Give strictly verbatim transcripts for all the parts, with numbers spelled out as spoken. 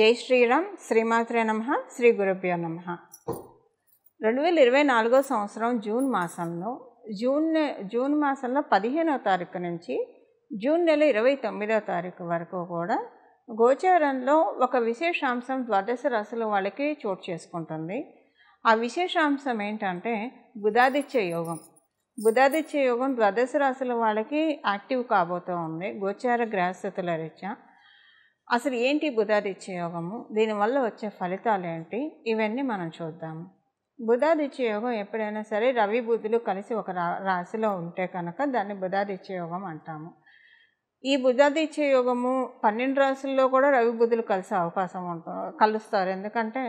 జై శ్రీరామ్, శ్రీమాత్రే నమః, శ్రీ గురుభ్యో నమః. రెండు వేల ఇరవై నాలుగో సంవత్సరం జూన్ మాసంలో జూన్ జూన్ మాసంలో పదిహేనవ తారీఖు నుంచి జూన్ నెల ఇరవై తొమ్మిదవ తారీఖు వరకు కూడా గోచారంలో ఒక విశేషాంశం ద్వాదశ రాశుల వాళ్ళకి చోటు చేసుకుంటుంది. ఆ విశేషాంశం ఏంటంటే బుధాదిత్య యోగం. బుధాదిత్య యోగం ద్వాదశ రాశుల వాళ్ళకి యాక్టివ్ కాబోతూ ఉంది గోచార గ్రహస్థితుల రీత్యా. అసలు ఏంటి బుధాదిత్య యోగము, దీనివల్ల వచ్చే ఫలితాలు ఏంటి, ఇవన్నీ మనం చూద్దాము. బుధాదిత్య యోగం ఎప్పుడైనా సరే రవి బుధులు కలిసి ఒక రా రాశిలో ఉంటే కనుక దాన్ని బుధాదిత్య యోగం అంటాము. ఈ బుధాదిత్య యోగము పన్నెండు రాశుల్లో కూడా రవి బుధులు కలిసే అవకాశం ఉంటుంది, కలుస్తారు. ఎందుకంటే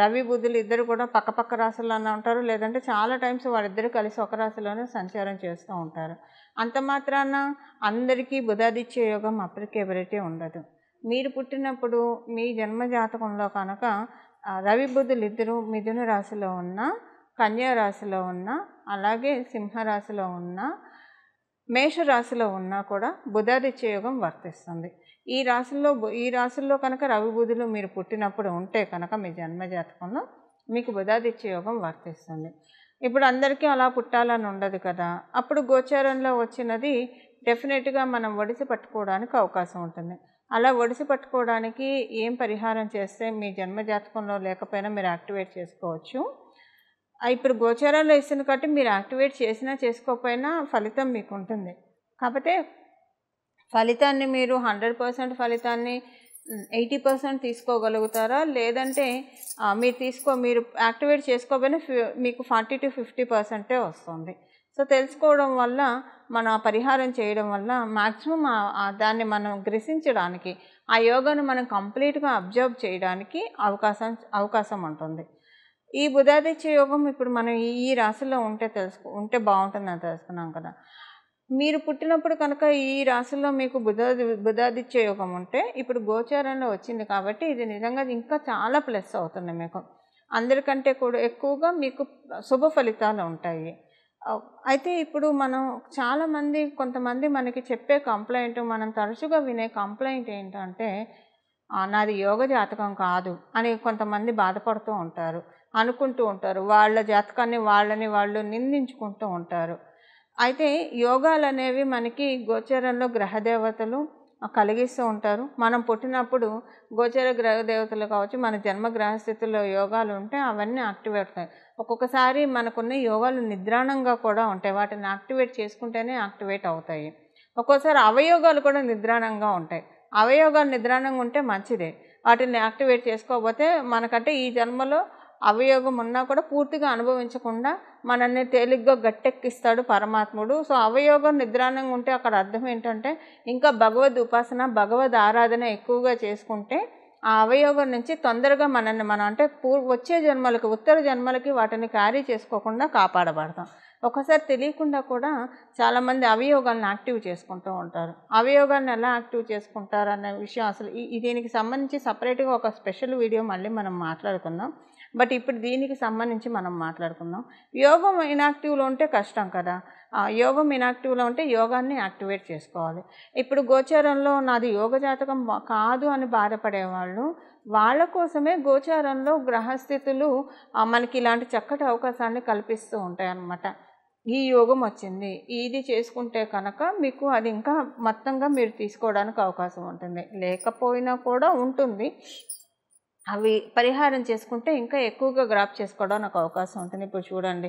రవి బుధులు ఇద్దరు కూడా పక్కపక్క రాశుల్లోనే ఉంటారు, లేదంటే చాలా టైమ్స్ వాళ్ళిద్దరు కలిసి ఒక రాశిలోనే సంచారం చేస్తూ ఉంటారు. అంత మాత్రాన అందరికీ బుధాదిత్య యోగం అప్లికేబిలిటీ ఉండదు. మీరు పుట్టినప్పుడు మీ జన్మజాతకంలో కనుక రవి బుధులు ఇద్దరు మిథున రాశిలో ఉన్న, కన్యా రాశిలో ఉన్న, అలాగే సింహరాశిలో ఉన్న, మేషరాశిలో ఉన్నా కూడా బుధాదిత్య యోగం వర్తిస్తుంది. ఈ రాశుల్లో ఈ రాశుల్లో కనుక రవి బుధులు మీరు పుట్టినప్పుడు ఉంటే కనుక మీ జన్మజాతకంలో మీకు బుధాదిత్య యోగం వర్తిస్తుంది. ఇప్పుడు అందరికీ అలా పుట్టాలని ఉండదు కదా, అప్పుడు గోచారంలో వచ్చినది డెఫినెట్గా మనం ఒడిసి పట్టుకోవడానికి అవకాశం ఉంటుంది. అలా ఒడిసి పట్టుకోవడానికి ఏం పరిహారం చేస్తే మీ జన్మజాతకంలో లేకపోయినా మీరు యాక్టివేట్ చేసుకోవచ్చు? ఇప్పుడు గోచారాల్లో ఇస్తున్న కాబట్టి మీరు యాక్టివేట్ చేసినా చేసుకోకపోయినా ఫలితం మీకు ఉంటుంది. కాకపోతే ఫలితాన్ని మీరు హండ్రెడ్ పర్సెంట్ ఫలితాన్ని ఎయిటీ పర్సెంట్ తీసుకోగలుగుతారా, లేదంటే మీరు తీసుకో మీరు యాక్టివేట్ చేసుకోకపోయినా మీకు ఫార్టీ టు ఫిఫ్టీ పర్సెంటే వస్తుంది. సో తెలుసుకోవడం వల్ల, మనం పరిహారం చేయడం వల్ల మ్యాక్సిమం దాన్ని మనం గ్రహించడానికి, ఆ యోగాను మనం కంప్లీట్గా అబ్జర్వ్ చేయడానికి అవకాశం అవకాశం ఉంటుంది. ఈ బుధాదిత్య యోగం ఇప్పుడు మనం ఈ రాశిలో ఉంటే తెలుసుకో ఉంటే బాగుంటుందని తెలుసుకున్నాం కదా. మీరు పుట్టినప్పుడు కనుక ఈ రాశిలో మీకు బుధా బుధాదిత్య యోగం ఉంటే ఇప్పుడు గోచారంలో వచ్చింది కాబట్టి ఇది నిజంగా ఇంకా చాలా ప్లస్ అవుతుంది. మీకు అందరికంటే కూడా ఎక్కువగా మీకు శుభ ఫలితాలు ఉంటాయి. అయితే ఇప్పుడు మనం చాలామంది కొంతమంది మనకి చెప్పే కంప్లైంట్, మనం తరచుగా వినే కంప్లైంట్ ఏంటంటే నాది యోగ జాతకం కాదు అని కొంతమంది బాధపడుతూ ఉంటారు, అనుకుంటూ ఉంటారు, వాళ్ళ జాతకాన్ని వాళ్ళని వాళ్ళు నిందించుకుంటూ ఉంటారు. అయితే యోగాలు అనేవి మనకి గోచరంలో గ్రహదేవతలు కలిగిస్తూ ఉంటారు. మనం పుట్టినప్పుడు గోచర గ్రహ దేవతలు కావచ్చు, మన జన్మ గ్రహస్థితిలో యోగాలు ఉంటే అవన్నీ యాక్టివేట్ అవుతాయి. ఒక్కొక్కసారి మనకున్న యోగాలు నిద్రాణంగా కూడా ఉంటాయి, వాటిని యాక్టివేట్ చేసుకుంటేనే యాక్టివేట్ అవుతాయి. ఒక్కోసారి అవయోగాలు కూడా నిద్రాణంగా ఉంటాయి. అవయోగాలు నిద్రాణంగా ఉంటే మంచిదే, వాటిని యాక్టివేట్ చేసుకోకపోతే మనకంటే ఈ జన్మలో అవయోగం ఉన్నా కూడా పూర్తిగా అనుభవించకుండా మనల్ని తేలిగ్గా గట్టెక్కిస్తాడు పరమాత్ముడు. సో అవయోగం నిద్రాణంగా ఉంటే అక్కడ అర్థం ఏంటంటే ఇంకా భగవద్ ఉపాసన, భగవద్ ఆరాధన ఎక్కువగా చేసుకుంటే ఆ అవయోగం నుంచి తొందరగా మనల్ని మనం అంటే పూ వచ్చే జన్మలకి, ఉత్తర జన్మలకి వాటిని క్యారీ చేసుకోకుండా కాపాడబడతాం. ఒకసారి తెలియకుండా కూడా చాలామంది అవయోగాలను యాక్టివ్ చేసుకుంటూ ఉంటారు. అవయోగాలను ఎలా యాక్టివ్ చేసుకుంటారు అనే విషయం అసలు ఈ దీనికి సంబంధించి సపరేట్గా ఒక స్పెషల్ వీడియో మళ్ళీ మనం మాట్లాడుకుందాం. బట్ ఇప్పుడు దీనికి సంబంధించి మనం మాట్లాడుకుందాం. యోగం ఇనాక్టివ్లో ఉంటే కష్టం కదా, యోగం ఇనాక్టివ్లో ఉంటే యోగాన్ని యాక్టివేట్ చేసుకోవాలి. ఇప్పుడు గోచారంలో నాది యోగ జాతకం కాదు అని బాధపడేవాళ్ళు, వాళ్ళ కోసమే గోచారంలో గ్రహస్థితులు మనకి ఇలాంటి చక్కటి అవకాశాన్ని కల్పిస్తూ ఉంటాయన్నమాట. ఈ యోగం వచ్చింది, ఇది చేసుకుంటే కనుక మీకు అది ఇంకా మొత్తంగా మీరు తీసుకోవడానికి అవకాశం ఉంటుంది. లేకపోయినా కూడా ఉంటుంది, అవి పరిహారం చేసుకుంటే ఇంకా ఎక్కువగా గ్రాప్ చేసుకోవడానికి అవకాశం ఉంటుంది. ఇప్పుడు చూడండి,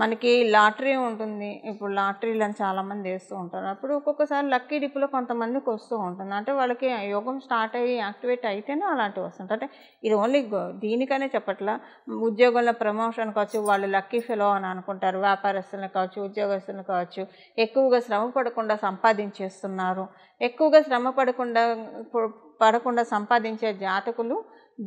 మనకి లాటరీ ఉంటుంది. ఇప్పుడు లాటరీలను చాలామంది వేస్తూ ఉంటారు. అప్పుడు ఒక్కొక్కసారి లక్కీ డిప్పులో కొంతమందికి వస్తూ ఉంటుంది, అంటే వాళ్ళకి యోగం స్టార్ట్ అయ్యి యాక్టివేట్ అయితేనే అలాంటివి వస్తుంటాయి. అంటే ఇది ఓన్లీ దీనికనే చెప్పట్లా, ఉద్యోగంలో ప్రమోషన్ కావచ్చు, వాళ్ళు లక్కీ ఫెలో అని అనుకుంటారు, వ్యాపారస్తులను కావచ్చు, ఉద్యోగస్తులను కావచ్చు, ఎక్కువగా శ్రమ పడకుండా సంపాదించేస్తున్నారు. ఎక్కువగా శ్రమ పడకుండా పడకుండా సంపాదించే జాతకులు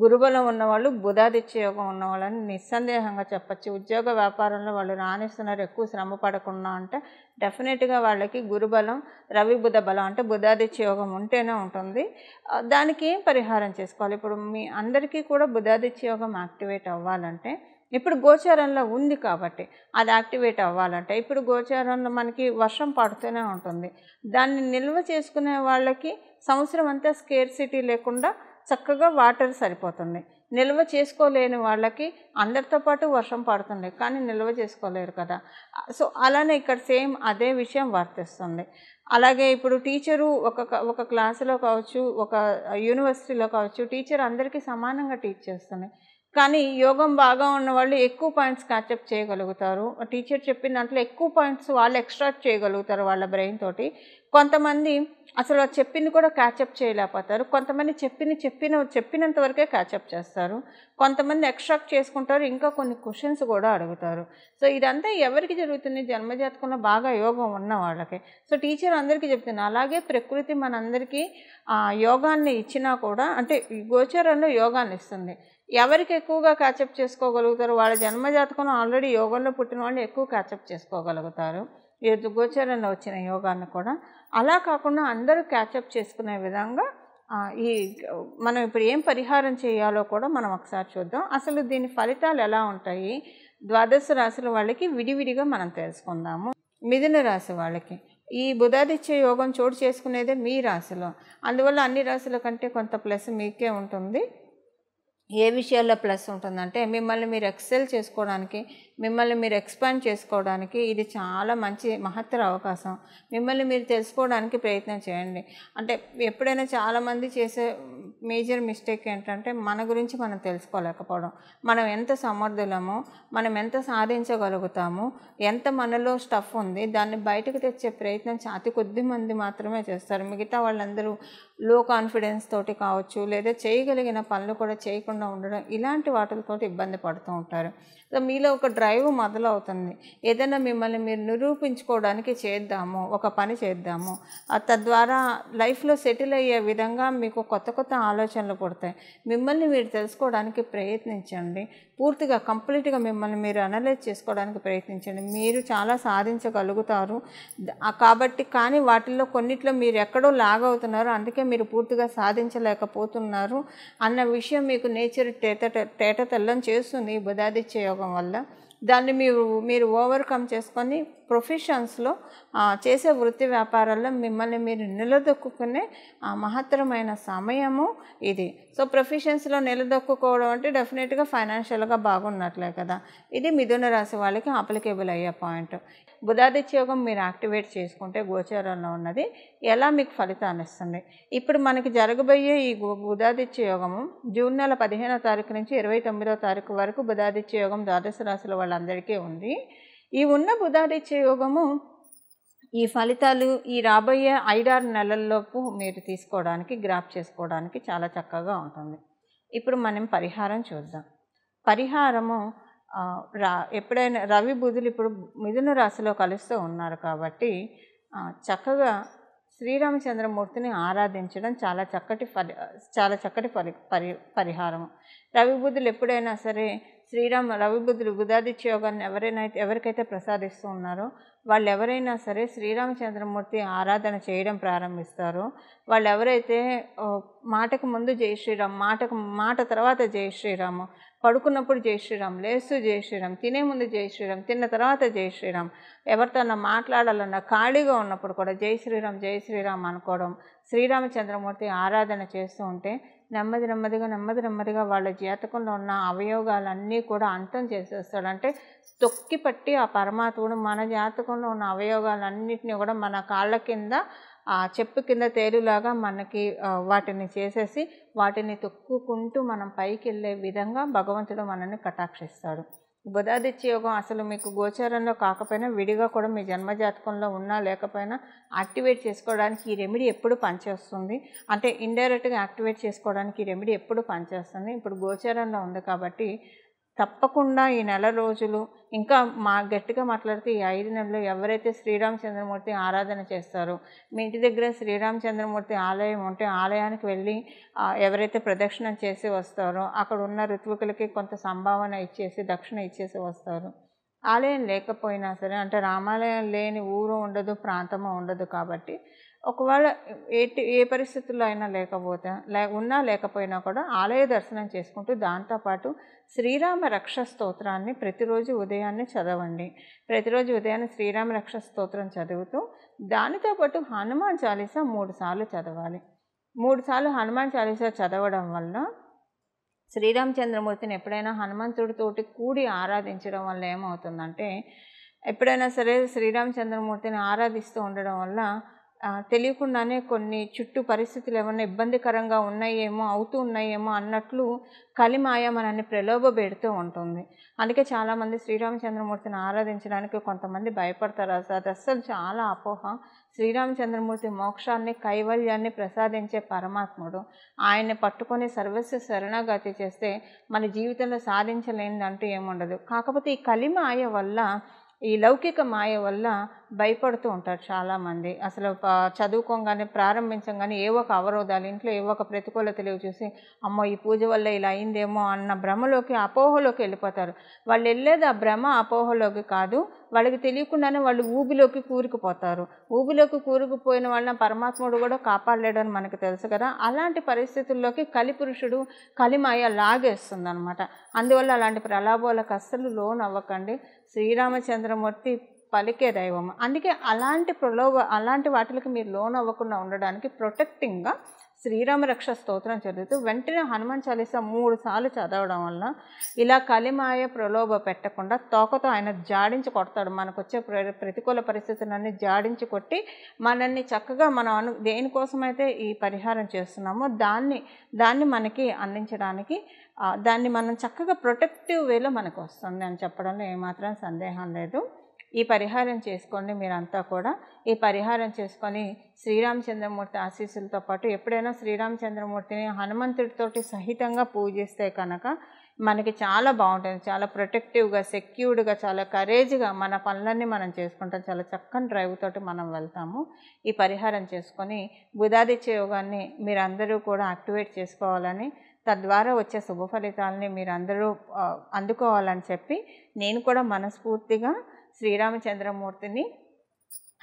గురుబలం ఉన్నవాళ్ళు, బుధాదిత్య యోగం ఉన్నవాళ్ళని నిస్సందేహంగా చెప్పచ్చు. ఉద్యోగ వ్యాపారంలో వాళ్ళు రాణిస్తున్నారు, ఎక్కువ శ్రమ పడకుండా అంటే డెఫినెట్గా వాళ్ళకి గురుబలం, రవి బుధ బలం అంటే బుధాదిత్య యోగం ఉంటేనే ఉంటుంది. దానికి ఏం పరిహారం చేసుకోవాలి? ఇప్పుడు మీ అందరికీ కూడా బుధాదిత్య యోగం యాక్టివేట్ అవ్వాలంటే, ఇప్పుడు గోచారంలో ఉంది కాబట్టి అది యాక్టివేట్ అవ్వాలంటే, ఇప్పుడు గోచారంలో మనకి వర్షం పడుతూనే ఉంటుంది. దాన్ని నిల్వ చేసుకునే వాళ్ళకి సంవత్సరం అంతా స్కేర్సిటీ లేకుండా చక్కగా వాటర్ సరిపోతుంది. నిల్వ చేసుకోలేని వాళ్ళకి అందరితో పాటు వర్షం పడుతుంది కానీ నిల్వ చేసుకోలేరు కదా. సో అలానే ఇక్కడ సేమ్ అదే విషయం వర్తిస్తుంది. అలాగే ఇప్పుడు టీచరు ఒక ఒక క్లాసులో కావచ్చు, ఒక యూనివర్సిటీలో కావచ్చు, టీచర్ అందరికీ సమానంగా టీచ్ చేస్తుంది. కానీ యోగం బాగా ఉన్నవాళ్ళు ఎక్కువ పాయింట్స్ క్యాచప్ చేయగలుగుతారు, టీచర్ చెప్పిన దాంట్లో ఎక్కువ పాయింట్స్ వాళ్ళు ఎక్స్ట్రాక్ట్ చేయగలుగుతారు వాళ్ళ బ్రెయిన్ తోటి. కొంతమంది అసలు చెప్పింది కూడా క్యాచప్ చేయలేకపోతారు, కొంతమంది చెప్పింది చెప్పిన చెప్పినంత వరకే క్యాచప్ చేస్తారు, కొంతమంది ఎక్స్ట్రాక్ట్ చేసుకుంటారు, ఇంకా కొన్ని క్వశ్చన్స్ కూడా అడుగుతారు. సో ఇదంతా ఎవరికి జరుగుతుంది? జన్మజాతకంలో బాగా యోగం ఉన్న వాళ్ళకి. సో టీచర్ అందరికీ చెప్తున్నారు. అలాగే ప్రకృతి మనందరికీ యోగాన్ని ఇచ్చినా కూడా, అంటే గోచరంలో యోగాన్ని ఇస్తుంది. ఎవరికి ఎక్కువగా క్యాచప్ చేసుకోగలుగుతారు? వాళ్ళ జన్మజాతకంలో ఆల్రెడీ యోగంలో పుట్టిన వాళ్ళు ఎక్కువ క్యాచప్ చేసుకోగలుగుతారు, ఏ గోచరంలో వచ్చిన యోగాన్ని కూడా. అలా కాకుండా అందరూ క్యాచప్ చేసుకునే విధంగా ఈ మనం ఇప్పుడు ఏం పరిహారం చేయాలో కూడా మనం ఒకసారి చూద్దాం. అసలు దీని ఫలితాలు ఎలా ఉంటాయి ద్వాదశ రాశుల వాళ్ళకి విడివిడిగా మనం తెలుసుకుందాము. మిథున రాశి వాళ్ళకి ఈ బుధాదిత్య యోగం చోటు చేసుకునేదే మీ రాశిలో, అందువల్ల అన్ని రాశుల కంటే కొంత ప్లస్ మీకే ఉంటుంది. ఏ విషయాల్లో ప్లస్ ఉంటుందంటే మిమ్మల్ని మీరు ఎక్సెల్ చేసుకోవడానికి, మిమ్మల్ని మీరు ఎక్స్పాండ్ చేసుకోవడానికి ఇది చాలా మంచి మహత్తర అవకాశం. మిమ్మల్ని మీరు తెలుసుకోవడానికి ప్రయత్నం చేయండి. అంటే ఎప్పుడైనా చాలామంది చేసే మేజర్ మిస్టేక్ ఏంటంటే మన గురించి మనం తెలుసుకోలేకపోవడం. మనం ఎంత సమర్థులమో, మనం ఎంత సాధించగలుగుతాము, ఎంత మనలో స్టఫ్ ఉంది దాన్ని బయటకు తెచ్చే ప్రయత్నం అతి కొద్ది మంది మాత్రమే చేస్తారు. మిగతా వాళ్ళందరూ లో కాన్ఫిడెన్స్ తోటి కావచ్చు, లేదా చేయగలిగిన పనులు కూడా చేయకుండా ఉండడం, ఇలాంటి వాటితో ఇబ్బంది పడుతూ ఉంటారు. సో మీలో ఒక డ్రైవ్ మొదలవుతుంది, ఏదైనా మిమ్మల్ని మీరు నిరూపించుకోవడానికి చేద్దాము, ఒక పని చేద్దాము, తద్వారా లైఫ్లో సెటిల్ అయ్యే విధంగా మీకు కొత్త కొత్త ఆలోచనలు పుడతాయి. మిమ్మల్ని మీరు తెలుసుకోవడానికి ప్రయత్నించండి, పూర్తిగా కంప్లీట్గా మిమ్మల్ని మీరు అనలైజ్ చేసుకోవడానికి ప్రయత్నించండి. మీరు చాలా సాధించగలుగుతారు కాబట్టి, కానీ వాటిల్లో కొన్నిట్లో మీరు ఎక్కడో లాగ్ అవుతున్నారు, అందుకే మీరు పూర్తిగా సాధించలేకపోతున్నారు అన్న విషయం మీకు నేచర్ తేట తేట తెల్లం చేస్తుంది బుధాదిత్య యోగం వల్ల. దాన్ని మీరు మీరు ఓవర్కమ్ చేసుకొని ప్రొఫెషన్స్లో చేసే వృత్తి వ్యాపారాల్లో మిమ్మల్ని మీరు నిలదొక్కునే మహత్తరమైన సమయము ఇది. సో ప్రొఫెషన్స్లో నిలదొక్కుకోవడం అంటే డెఫినెట్గా ఫైనాన్షియల్గా బాగున్నట్లే కదా. ఇది మిథున రాశి వాళ్ళకి అప్లికేబుల్ అయ్యే పాయింట్. బుధాదిత్య యోగం మీరు యాక్టివేట్ చేసుకుంటే గోచారంలో ఉన్నది ఎలా మీకు ఫలితాన్ని ఇస్తుంది? ఇప్పుడు మనకి జరగబోయే ఈ బుధాదిత్య యోగము జూన్ నెల పదిహేనో తారీఖు నుంచి ఇరవై తొమ్మిదో తారీఖు వరకు బుధాదిత్య యోగం ద్వాదశ రాశుల వాళ్ళందరికీ ఉంది. ఈ ఉన్న బుధాదిత్య యోగము ఈ ఫలితాలు ఈ రాబోయే ఐదారు నెలల్లోపు మీరు తీసుకోవడానికి, గ్రాప్ చేసుకోవడానికి చాలా చక్కగా ఉంటుంది. ఇప్పుడు మనం పరిహారం చూద్దాం. పరిహారము రా ఎప్పుడైనా రవి బుధులు ఇప్పుడు మిథున రాశిలో కలుస్తూ ఉన్నారు కాబట్టి చక్కగా శ్రీరామచంద్రమూర్తిని ఆరాధించడం చాలా చక్కటి పరి చాలా చక్కటి పరి పరి పరిహారం. రవి బుధులు ఎప్పుడైనా సరే శ్రీరామ రవి బుధులు బుధాదిత్య యోగాన్ని ఎవరైనా ఎవరికైతే ప్రసాదిస్తూ ఉన్నారో వాళ్ళు ఎవరైనా సరే శ్రీరామచంద్రమూర్తి ఆరాధన చేయడం ప్రారంభిస్తారో, వాళ్ళు ఎవరైతే మాటకు ముందు జై శ్రీరామ్, మాటకు మాట తర్వాత జై శ్రీరాము, పడుకున్నప్పుడు జై శ్రీరామ్, లేస్తూ జై శ్రీరామ్, తినే ముందు జై శ్రీరామ్, తిన్న తర్వాత జై శ్రీరామ్, ఎవరితోన్నా మాట్లాడాలన్నా ఖాళీగా ఉన్నప్పుడు కూడా జై శ్రీరామ్ జై శ్రీరామ్ అనుకోవడం, శ్రీరామచంద్రమూర్తి ఆరాధన చేస్తూ ఉంటే నెమ్మది నెమ్మదిగా నెమ్మది నెమ్మదిగా వాళ్ళ జాతకంలో ఉన్న అవయోగాలన్నీ కూడా అంతం చేసేస్తాడంటే తొక్కి పట్టి ఆ పరమాత్ముడు మన జాతకంలో ఉన్న అవయోగాలన్నింటినీ కూడా మన కాళ్ళ కింద ఆ చెప్పు కింద తేలులాగా మనకి వాటిని చేసేసి వాటిని తొక్కుకుంటూ మనం పైకి వెళ్ళే విధంగా భగవంతుడు మనల్ని కటాక్షిస్తాడు. బుధాదిత్య యోగం అసలు మీకు గోచారంలో కాకపోయినా విడిగా కూడా మీ జన్మజాతకంలో ఉన్నా లేకపోయినా యాక్టివేట్ చేసుకోవడానికి ఈ రెమెడీ ఎప్పుడు పనిచేస్తుంది. అంటే ఇండైరెక్ట్గా యాక్టివేట్ చేసుకోవడానికి ఈ రెమెడీ ఎప్పుడు పనిచేస్తుంది. ఇప్పుడు గోచారంలో ఉంది కాబట్టి తప్పకుండా ఈ నెల రోజులు, ఇంకా మా గట్టిగా మాట్లాడితే ఈ ఐదు నెలలు ఎవరైతే శ్రీరామచంద్రమూర్తి ఆరాధన చేస్తారో, మీ ఇంటి దగ్గర శ్రీరామచంద్రమూర్తి ఆలయం ఉంటే ఆలయానికి వెళ్ళి ఎవరైతే ప్రదక్షిణ చేసి వస్తారో, అక్కడ ఉన్న ఋత్వికులకి కొంత సంభావన ఇచ్చేసి దక్షిణ ఇచ్చేసి వస్తారు. ఆలయం లేకపోయినా సరే, అంటే రామాలయం లేని ఊరు ఉండదు, ప్రాంతము ఉండదు కాబట్టి ఒకవేళ ఏటి ఏ పరిస్థితుల్లో అయినా లేకపోతే లే ఉన్నా లేకపోయినా కూడా ఆలయ దర్శనం చేసుకుంటూ దాంతోపాటు శ్రీరామ రక్ష స్తోత్రాన్ని ప్రతిరోజు ఉదయాన్నే చదవండి. ప్రతిరోజు ఉదయాన్నే శ్రీరామ రక్ష స్తోత్రం చదువుతూ దానితో పాటు హనుమాన్ చాలీసా మూడు సార్లు చదవాలి. మూడుసార్లు హనుమాన్ చాలీసా చదవడం వల్ల, శ్రీరామచంద్రమూర్తిని ఎప్పుడైనా హనుమంతుడితోటి కూడి ఆరాధించడం వల్ల ఏమవుతుందంటే, ఎప్పుడైనా సరే శ్రీరామచంద్రమూర్తిని ఆరాధిస్తూ ఉండడం వల్ల తెలియకుండానే కొన్ని చుట్టూ పరిస్థితులు ఏమన్నా ఇబ్బందికరంగా ఉన్నాయేమో, అవుతూ ఉన్నాయేమో అన్నట్లు కలిమాయ మనల్ని ప్రలోభ పెడుతూ ఉంటుంది. అందుకే చాలామంది శ్రీరామచంద్రమూర్తిని ఆరాధించడానికి కొంతమంది భయపడతారు. అది అస్సలు చాలా అపోహ. శ్రీరామచంద్రమూర్తి మోక్షాన్ని, కైవల్యాన్ని ప్రసాదించే పరమాత్ముడు. ఆయన్ని పట్టుకొని సర్వస్వ శరణాగతి చేస్తే మన జీవితంలో సాధించలేనిదంటూ ఏముండదు. కాకపోతే ఈ కలిమాయ వల్ల, ఈ లౌకిక మాయ వల్ల భయపడుతూ ఉంటారు చాలామంది. అసలు చదువుకోగానే, ప్రారంభించగానే ఏ ఒక అవరోధాలు, ఇంట్లో ఏ ఒక ప్రతికూలతలు చూసి అమ్మో ఈ పూజ వల్ల ఇలా అయిందేమో అన్న భ్రమలోకి, అపోహలోకి వెళ్ళిపోతారు. వాళ్ళు వెళ్ళేది ఆ భ్రమ, అపోహలోకి కాదు. వాళ్ళకి తెలియకుండానే వాళ్ళు ఊబిలోకి కూరుకుపోతారు. ఊబిలోకి కూరుకుపోయిన వాళ్ళని పరమాత్ముడు కూడా కాపాడలేడని మనకు తెలుసు కదా. అలాంటి పరిస్థితుల్లోకి కలిపురుషుడు, కలిమాయ లాగేస్తుంది అనమాట. అందువల్ల అలాంటి ప్రలాభాలకు అస్సలు లోన్ అవ్వకండి. శ్రీరామచంద్రమూర్తి పలికే దైవం. అందుకే అలాంటి ప్రలోభ అలాంటి వాటికి మీరు లోన్ అవ్వకుండా ఉండడానికి ప్రొటెక్టింగ్గా శ్రీరామ రక్ష స్తోత్రం చదువుతూ వెంటనే హనుమాన్ చాలీసా మూడు సార్లు చదవడం వల్ల ఇలా కలిమాయ ప్రలోభ పెట్టకుండా తోకతో ఆయన జాడించి కొడతాడు. మనకు వచ్చే ప్రతికూల పరిస్థితులన్నీ జాడించి కొట్టి మనల్ని చక్కగా మనం అను దేనికోసమైతే ఈ పరిహారం చేస్తున్నామో దాన్ని దాన్ని మనకి అందించడానికి, దాన్ని మనం చక్కగా ప్రొటెక్టివ్ వేలో మనకు వస్తుంది అని చెప్పడంలో ఏమాత్రం సందేహం లేదు. ఈ పరిహారం చేసుకోండి మీరంతా కూడా. ఈ పరిహారం చేసుకొని శ్రీరామచంద్రమూర్తి ఆశీస్సులతో పాటు ఎప్పుడైనా శ్రీరామచంద్రమూర్తిని హనుమంతుడితోటి సహితంగా పూజిస్తే కనుక మనకి చాలా బాగుంటుంది. చాలా ప్రొటెక్టివ్గా, సెక్యూర్డ్గా, చాలా కరేజ్గా మన పనులన్నీ మనం చేసుకుంటాం. చాలా చక్కని డ్రైవ్ తోటి మనం వెళ్తాము. ఈ పరిహారం చేసుకొని బుధాదిత్య యోగాన్ని మీరందరూ కూడా యాక్టివేట్ చేసుకోవాలని, తద్వారా వచ్చే శుభ ఫలితాలని మీరందరూ అందుకోవాలని చెప్పి నేను కూడా మనస్ఫూర్తిగా శ్రీరామచంద్రమూర్తిని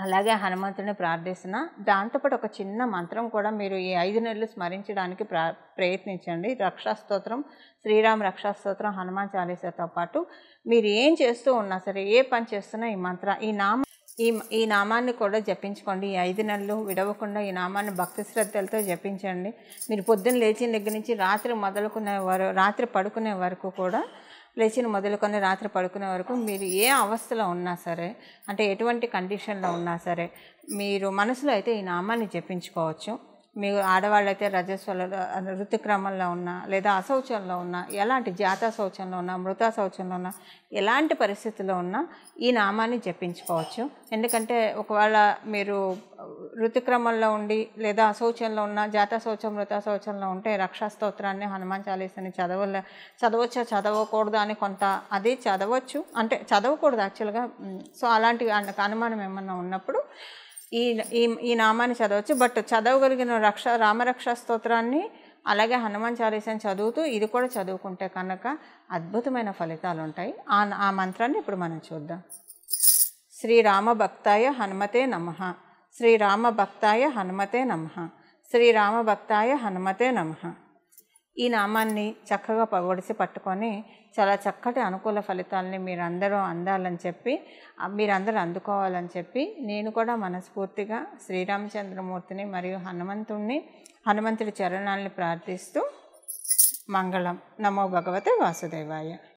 అలాగే హనుమంతుని ప్రార్థిస్తున్నా. దాంతోపాటు ఒక చిన్న మంత్రం కూడా మీరు ఈ ఐదు నెలలు స్మరించడానికి ప్రా ప్రయత్నించండి. రక్షాస్తోత్రం, శ్రీరామ రక్షాస్తోత్రం, హనుమాన్ చాలీసాతో పాటు మీరు ఏం చేస్తూ ఉన్నా సరే, ఏ పని చేస్తున్నా ఈ మంత్ర ఈ నామ ఈ ఈ నామాన్ని కూడా జపించుకోండి. ఈ ఐదు నెలలు విడవకుండా ఈ నామాన్ని భక్తి శ్రద్ధలతో జపించండి. మీరు పొద్దున్న లేచిన దగ్గర నుంచి రాత్రి మొదలుకునే వరకు, రాత్రి పడుకునే వరకు కూడా, లేచిన మొదలుకొని రాత్రి పడుకునే వరకు మీరు ఏ అవస్థలో ఉన్నా సరే, అంటే ఎటువంటి కండిషన్లో ఉన్నా సరే మీరు మనసులో అయితే ఈ నామాన్ని జపించుకోవచ్చు. మీరు ఆడవాళ్ళైతే రజస్వల ఋతుక్రమంలో ఉన్నా, లేదా అశౌచంలో ఉన్నా, ఎలాంటి జాత శౌచంలో ఉన్నా, మృత శౌచంలో ఉన్నా, ఎలాంటి పరిస్థితుల్లో ఉన్నా ఈ నామాన్ని జపించుకోవచ్చు. ఎందుకంటే ఒకవేళ మీరు ఋతుక్రమంలో ఉండి, లేదా అశౌచంలో ఉన్న, జాత శౌచం, మృత శౌచంలో ఉంటే రక్షాస్తోత్రాన్ని, హనుమాన్ చాలీసాని చదవలే చదవచ్చా చదవకూడదా అని కొంత అది చదవచ్చు, అంటే చదవకూడదు యాక్చువల్గా. సో అలాంటి అనుమానం ఏమన్నా ఉన్నప్పుడు ఈ ఈ నామాన్ని చదవచ్చు. బట్ చదవగలిగిన రక్ష రామరక్షా స్తోత్రాన్ని అలాగే హనుమాన్ చాలీసాని చదువుతూ ఇది కూడా చదువుకుంటే కనుక అద్భుతమైన ఫలితాలు ఉంటాయి. ఆ ఆ మంత్రాన్ని ఇప్పుడు మనం చూద్దాం. శ్రీరామ భక్తాయ హనుమతే నమః, శ్రీరామ భక్తాయ హనుమతే నమః, శ్రీరామ భక్తాయ హనుమతే నమః. ఈ నామాన్ని చక్కగా పగొడిసి పట్టుకొని చాలా చక్కటి అనుకూల ఫలితాలని మీరందరూ అందాలని చెప్పి, మీరందరూ అందుకోవాలని చెప్పి నేను కూడా మనస్ఫూర్తిగా శ్రీరామచంద్రమూర్తిని మరియు హనుమంతుడిని, హనుమంతుడి చరణాలను ప్రార్థిస్తూ మంగళం. నమో భగవతే వాసుదేవాయ.